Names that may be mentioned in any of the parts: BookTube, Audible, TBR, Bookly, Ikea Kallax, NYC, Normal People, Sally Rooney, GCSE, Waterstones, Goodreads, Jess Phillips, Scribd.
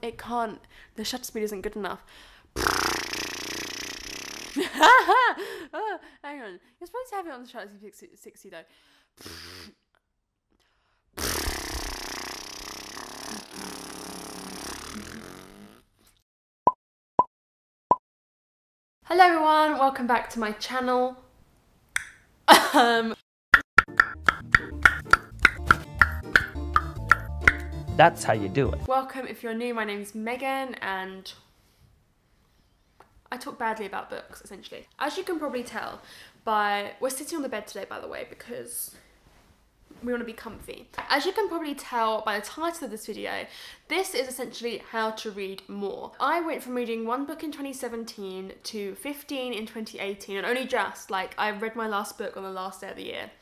It can't. The shutter speed isn't good enough. Oh, hang on. You're supposed to have it on the shutter speed 60 though. Hello everyone, welcome back to my channel. That's how you do it. Welcome if you're new, my name's Megan and I talk badly about books essentially. As you can probably tell by, we're sitting on the bed today by the way because we want to be comfy. As you can probably tell by the title of this video, this is essentially how to read more. I went from reading one book in 2017 to 15 in 2018 and only just, like, I read my last book on the last day of the year.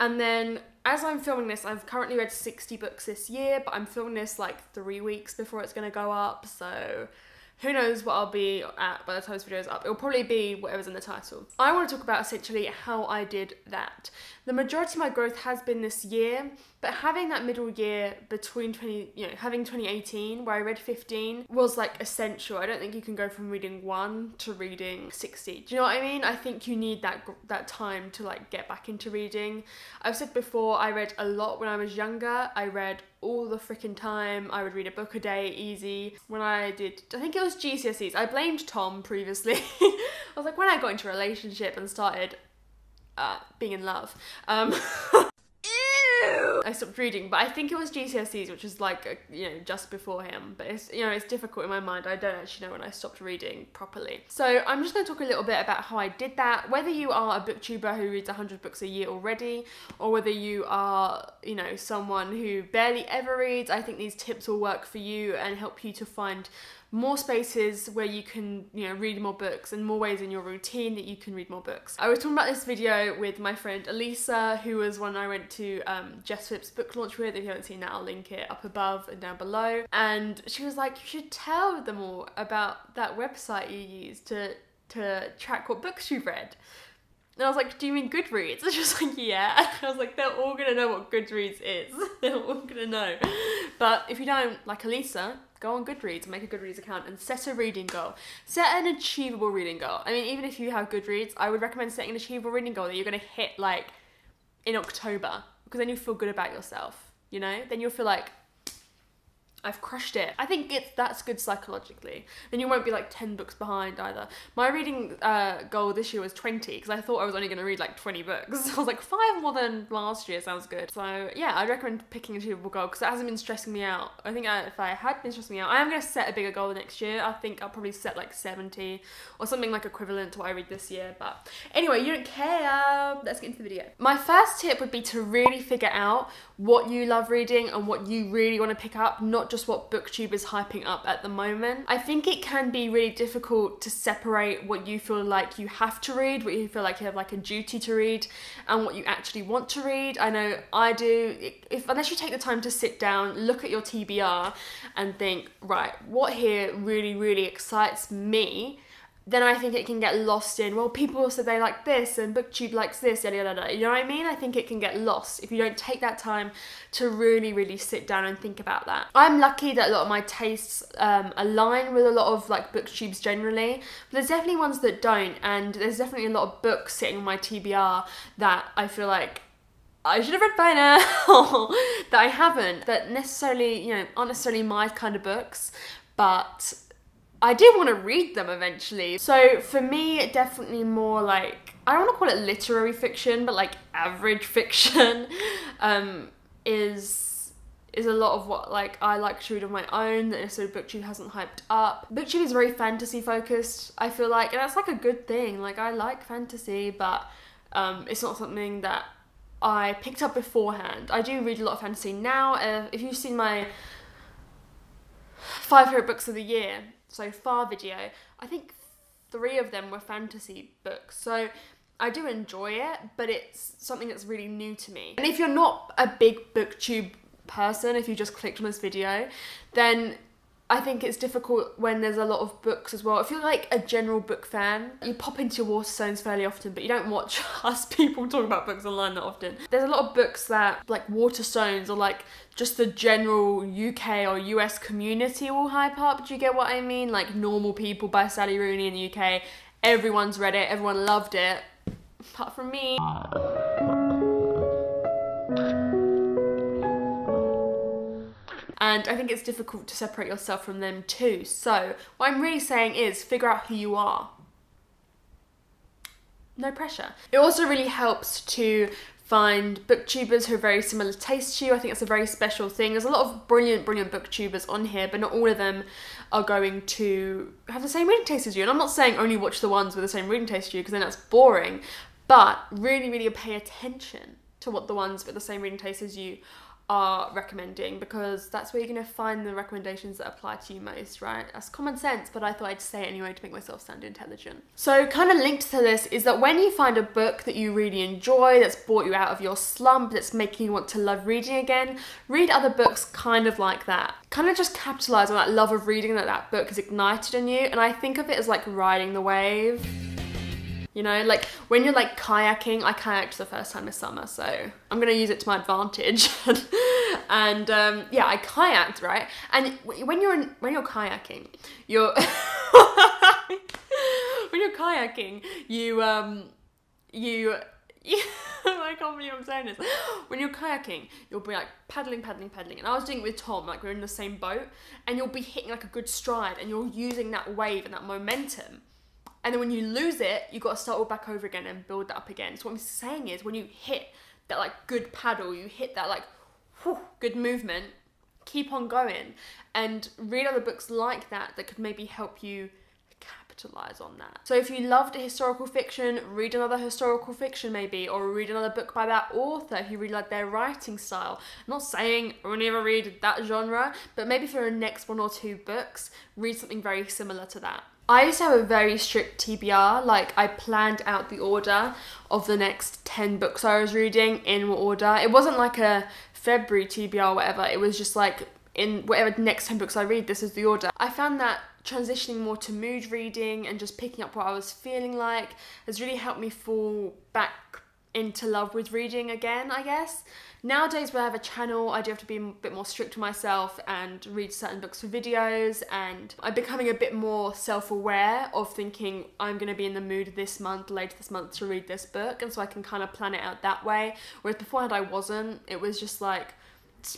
And then as I'm filming this, I've currently read 60 books this year, but I'm filming this like 3 weeks before it's going to go up, so who knows what I'll be at by the time this video is up. It'll probably be whatever's in the title. I want to talk about essentially how I did that. The majority of my growth has been this year, but having that middle year between having 2018 where I read 15 was like essential. I don't think you can go from reading 1 to reading 60. Do you know what I mean? I think you need that time to like get back into reading. I've said before, I read a lot when I was younger. I read all the freaking time. I would read a book a day, easy. When I did, I think it was GCSEs. I blamed Tom previously. I was like, when I got into a relationship and started being in love. I stopped reading, but I think it was GCSEs, which was like, you know, just before him. But it's, you know, it's difficult in my mind. I don't actually know when I stopped reading properly. So I'm just going to talk a little bit about how I did that. Whether you are a booktuber who reads 100 books a year already, or whether you are, you know, someone who barely ever reads, I think these tips will work for you and help you to find more spaces where you can, you know, read more books and more ways in your routine that you can read more books. I was talking about this video with my friend Elisa, who was one I went to Jess Phillips book launch with. If you haven't seen that, I'll link it up above and down below. And she was like, you should tell them all about that website you use to track what books you've read. And I was like, do you mean Goodreads? And she was like, yeah. And I was like, they're all gonna know what Goodreads is. They're all gonna know. But if you don't, like Elisa, go on Goodreads and make a Goodreads account and set a reading goal. Set an achievable reading goal. I mean, even if you have Goodreads, I would recommend setting an achievable reading goal that you're gonna hit like in October, because then you feel good about yourself, you know? Then you'll feel like, I've crushed it. I think that's good psychologically. Then you won't be like 10 books behind either. My reading goal this year was 20, because I thought I was only gonna read like 20 books. I was like, 5 more than last year sounds good. So yeah, I'd recommend picking an achievable goal because it hasn't been stressing me out. I think if I had been stressing me out, I am gonna set a bigger goal next year. I think I'll probably set like 70 or something like equivalent to what I read this year. But anyway, you don't care. Let's get into the video. My first tip would be to really figure out what you love reading and what you really wanna pick up, not just what BookTube is hyping up at the moment. I think it can be really difficult to separate what you feel like you have to read, what you feel like you have like a duty to read, and what you actually want to read. I know I do. Unless you take the time to sit down, look at your TBR and think, right, what here really, really excites me, then I think it can get lost in, well, people said they like this and BookTube likes this, yada yada yada. You know what I mean? I think it can get lost if you don't take that time to really, really sit down and think about that. I'm lucky that a lot of my tastes align with a lot of like BookTubes generally, but there's definitely ones that don't, and there's definitely a lot of books sitting on my TBR that I feel like I should have read by now that I haven't, that necessarily, you know, aren't necessarily my kind of books, but I do want to read them eventually. So for me, definitely more like, I don't want to call it literary fiction, but like average fiction is a lot of what like I like to read on my own that necessarily BookTube hasn't hyped up. BookTube is very fantasy focused, I feel like, and that's like a good thing. Like I like fantasy, but it's not something that I picked up beforehand. I do read a lot of fantasy now. If you've seen my 5 favorite books of the year so far video, I think 3 of them were fantasy books. So I do enjoy it, but it's something that's really new to me. And if you're not a big BookTube person, if you just clicked on this video, then I think it's difficult when there's a lot of books as well. If you're like a general book fan, you pop into your Waterstones fairly often, but you don't watch us people talk about books online that often. There's a lot of books that like Waterstones or like just the general UK or US community will hype up. Do you get what I mean? Like Normal People by Sally Rooney in the UK. Everyone's read it, everyone loved it, apart from me. And I think it's difficult to separate yourself from them too. So what I'm really saying is figure out who you are. No pressure. It also really helps to find booktubers who are very similar taste to you. I think it's a very special thing. There's a lot of brilliant, brilliant booktubers on here, but not all of them are going to have the same reading taste as you. And I'm not saying only watch the ones with the same reading taste as you, because then that's boring, but really, really pay attention to what the ones with the same reading taste as you are recommending, because that's where you're going to find the recommendations that apply to you most, right? That's common sense, but I thought I'd say it anyway to make myself sound intelligent. So kind of linked to this is that when you find a book that you really enjoy, that's brought you out of your slump, that's making you want to love reading again, read other books kind of like that. Kind of just capitalize on that love of reading that that book has ignited in you, and I think of it as like riding the wave. You know, like when you're like kayaking, I kayaked the first time this summer, so I'm going to use it to my advantage. And yeah, I kayaked, right? And when you're kayaking, you're, when you're kayaking, I can't believe I'm saying this. When you're kayaking, you'll be like paddling. And I was doing it with Tom, like we're in the same boat, and you'll be hitting like a good stride and you're using that wave and that momentum. And then when you lose it, you've got to start all back over again and build that up again. So what I'm saying is when you hit that like good paddle, you hit that like whew, good movement, keep on going and read other books like that that could maybe help you capitalize on that. So if you loved a historical fiction, read another historical fiction maybe, or read another book by that author if you really like their writing style. I'm not saying I will never read that genre, but maybe for the next one or two books, read something very similar to that. I used to have a very strict TBR, like I planned out the order of the next 10 books I was reading in what order. It wasn't like a February TBR or whatever, it was just like in whatever next 10 books I read, this is the order. I found that transitioning more to mood reading and just picking up what I was feeling like has really helped me fall back into love with reading again, I guess. Nowadays when I have a channel, I do have to be a bit more strict to myself and read certain books for videos, and I'm becoming a bit more self-aware of thinking I'm going to be in the mood this month, later this month to read this book, and so I can kind of plan it out that way, whereas beforehand I wasn't. It was just like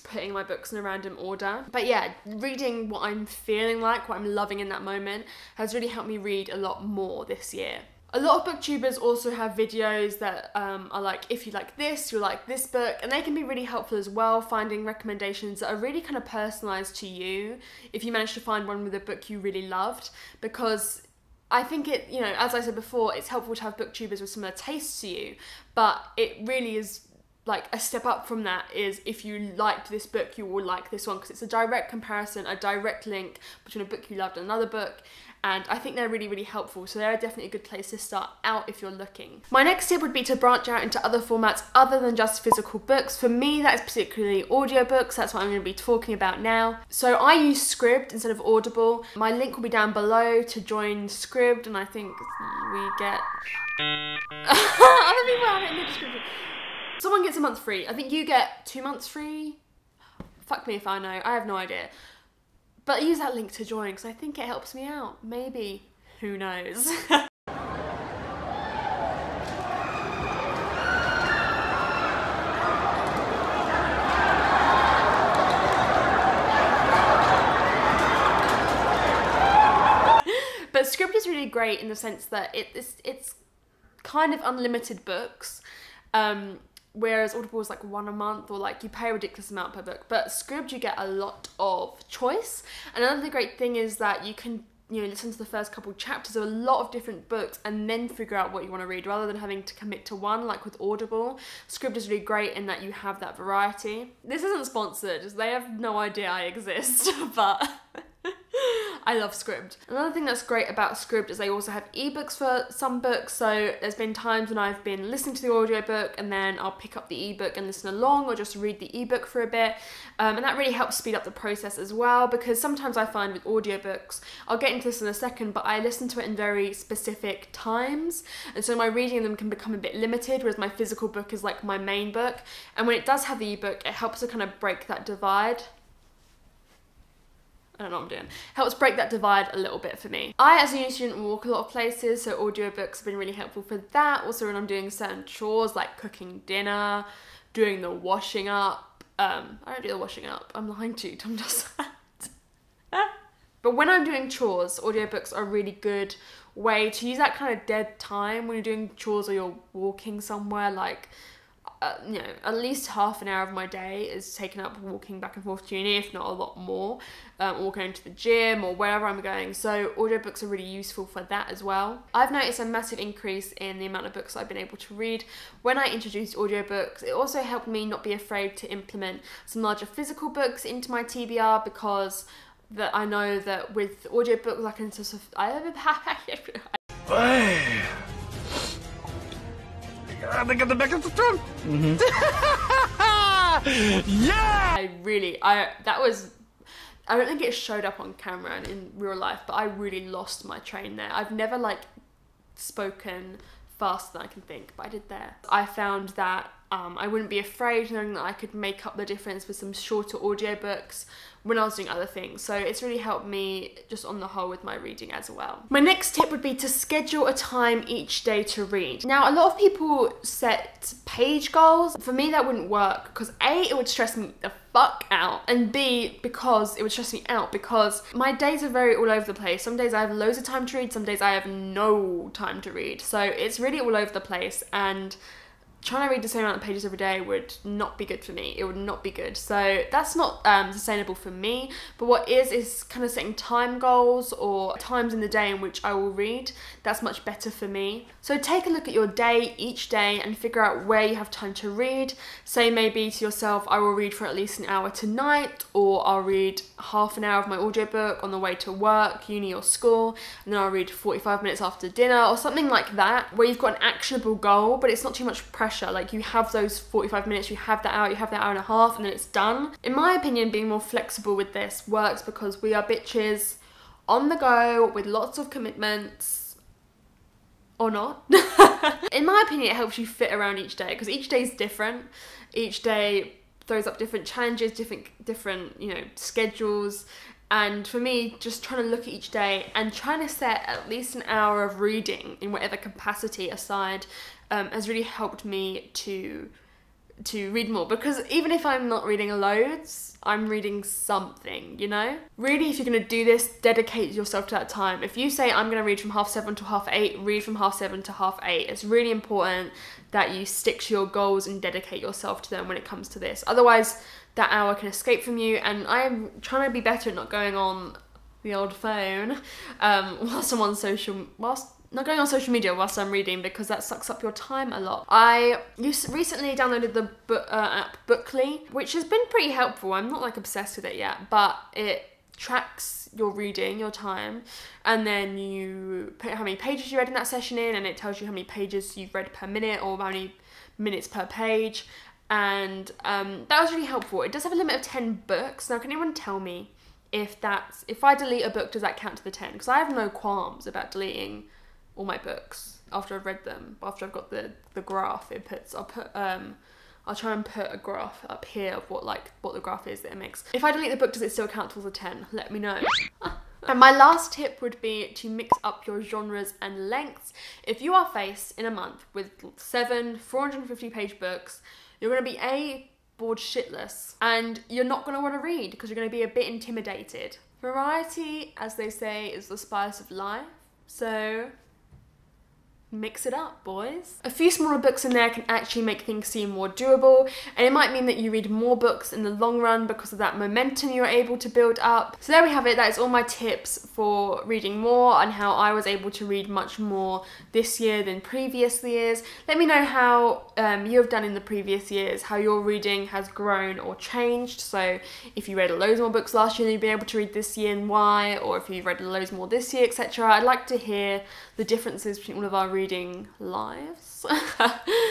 putting my books in a random order. But yeah, reading what I'm feeling like, what I'm loving in that moment has really helped me read a lot more this year. A lot of booktubers also have videos that are like, if you like this, you'll like this book, and they can be really helpful as well, finding recommendations that are really kind of personalised to you if you manage to find one with a book you really loved, because I think it, you know, as I said before, it's helpful to have booktubers with similar tastes to you, but it really is like a step up from that is if you liked this book, you will like this one, because it's a direct comparison, a direct link between a book you loved and another book. And I think they're really, really helpful. So they're definitely a good place to start out if you're looking. My next tip would be to branch out into other formats other than just physical books. For me, that is particularly audiobooks. That's what I'm going to be talking about now. So I use Scribd instead of Audible. My link will be down below to join Scribd, and I think we get other people have it in the description. Someone gets a month free. I think you get 2 months free. Fuck me if I know. I have no idea. But I use that link to join because I think it helps me out. Maybe. Who knows? But Scribd is really great in the sense that it's kind of unlimited books. Whereas Audible is like one a month, or like you pay a ridiculous amount per book. But Scribd, you get a lot of choice. And another great thing is that you can, you know, listen to the first couple chapters of a lot of different books and then figure out what you want to read, rather than having to commit to one like with Audible. Scribd is really great in that you have that variety. This isn't sponsored, they have no idea I exist, but I love Scribd. Another thing that's great about Scribd is they also have ebooks for some books, so there's been times when I've been listening to the audiobook and then I'll pick up the ebook and listen along, or just read the ebook for a bit, and that really helps speed up the process as well, because sometimes I find with audiobooks, I'll get into this in a second, but I listen to it in very specific times, and so my reading them can become a bit limited, whereas my physical book is like my main book, and when it does have the ebook, it helps to kind of break that divide. I don't know what I'm doing. Helps break that divide a little bit for me. I, as a uni student, walk a lot of places, so audiobooks have been really helpful for that. Also when I'm doing certain chores, like cooking dinner, doing the washing up. I don't do the washing up. I'm lying to you, Tom does that. But when I'm doing chores, audiobooks are a really good way to use that kind of dead time when you're doing chores or you're walking somewhere, like... you know, at least half an hour of my day is taken up walking back and forth to uni, if not a lot more, or going to the gym or wherever I'm going. So audiobooks are really useful for that as well. I've noticed a massive increase in the amount of books I've been able to read. When I introduced audiobooks, it also helped me not be afraid to implement some larger physical books into my TBR, because that I know that with audiobooks I can sort of... Yeah! I don't think it showed up on camera and in real life, but I really lost my train there. I've never like spoken faster than I can think, but I did there. I found that I wouldn't be afraid, knowing that I could make up the difference with some shorter audiobooks when I was doing other things. So it's really helped me just on the whole with my reading as well. My next tip would be to schedule a time each day to read. Now, a lot of people set page goals. For me, that wouldn't work, because A, it would stress me the fuck out, and B, because it would stress me out because my days are very all over the place. Some days I have loads of time to read, some days I have no time to read. So it's really all over the place, and trying to read the same amount of pages every day would not be good for me. It would not be good. So that's not sustainable for me. But what is kind of setting time goals or times in the day in which I will read. That's much better for me. So take a look at your day each day and figure out where you have time to read. Say maybe to yourself, I will read for at least an hour tonight, or I'll read half an hour of my audiobook on the way to work, uni or school, and then I'll read 45 minutes after dinner, or something like that, where you've got an actionable goal, but it's not too much pressure. Like, you have those 45 minutes, you have that hour, you have that hour and a half, and then it's done. In my opinion, being more flexible with this works, because we are bitches on the go with lots of commitments, or not. In my opinion, it helps you fit around each day, because each day is different. Each day throws up different challenges, different you know, schedules. And for me, just trying to look at each day and trying to set at least an hour of reading in whatever capacity aside has really helped me to read more. Because even if I'm not reading loads, I'm reading something, you know? Really, if you're going to do this, dedicate yourself to that time. If you say, I'm going to read from 7:30 to 8:30, read from 7:30 to 8:30. It's really important that you stick to your goals and dedicate yourself to them when it comes to this. Otherwise, that hour can escape from you, and I'm trying to be better at not going on the old phone not going on social media whilst I'm reading, because that sucks up your time a lot. I recently downloaded the app Bookly, which has been pretty helpful. I'm not like obsessed with it yet, but it tracks your reading, your time, and then you put how many pages you read in that session in, and it tells you how many pages you've read per minute, or how many minutes per page. And that was really helpful. It does have a limit of 10 books. Now, can anyone tell me if I delete a book, does that count to the 10? Because I have no qualms about deleting all my books after I've read them. After I've got the graph, I'll try and put a graph up here of what the graph is that it makes. If I delete the book, does it still count to the 10? Let me know. And my last tip would be to mix up your genres and lengths. If you are faced in a month with 7 450-page books, you're going to be bored shitless, and you're not going to want to read, because you're going to be a bit intimidated. Variety, as they say, is the spice of life. So mix it up, boys. A few smaller books in there can actually make things seem more doable, and it might mean that you read more books in the long run because of that momentum you're able to build up. So there we have it. That is all my tips for reading more and how I was able to read much more this year than previous years. Let me know how you have done in the previous years, how your reading has grown or changed. So if you read loads more books last year than you've been able to read this year, and why, or if you've read loads more this year, etc. I'd like to hear the differences between all of our reading lives.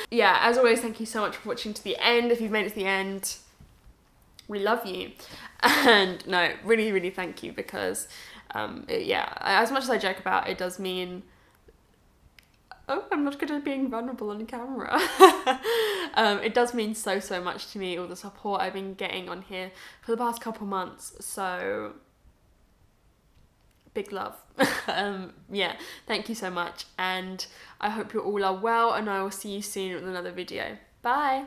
Yeah, as always, thank you so much for watching to the end. If you've made it to the end, we love you. And no, really, really thank you, because yeah, as much as I joke about it, does mean, oh, I'm not good at being vulnerable on camera. It does mean so, so much to me, all the support I've been getting on here for the past couple months. So big love. Yeah, thank you so much. And I hope you all are well, and I will see you soon with another video. Bye.